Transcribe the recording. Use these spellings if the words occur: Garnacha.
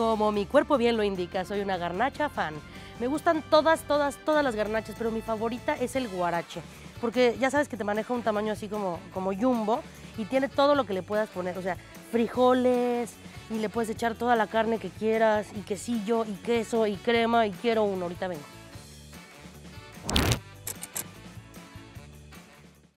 como mi cuerpo bien lo indica, soy una garnacha fan. Me gustan todas las garnachas, pero mi favorita es el guarache, porque ya sabes que te maneja un tamaño así como jumbo y tiene todo lo que le puedas poner, o sea, frijoles, y le puedes echar toda la carne que quieras, y quesillo, y queso, y crema, y quiero uno, ahorita vengo.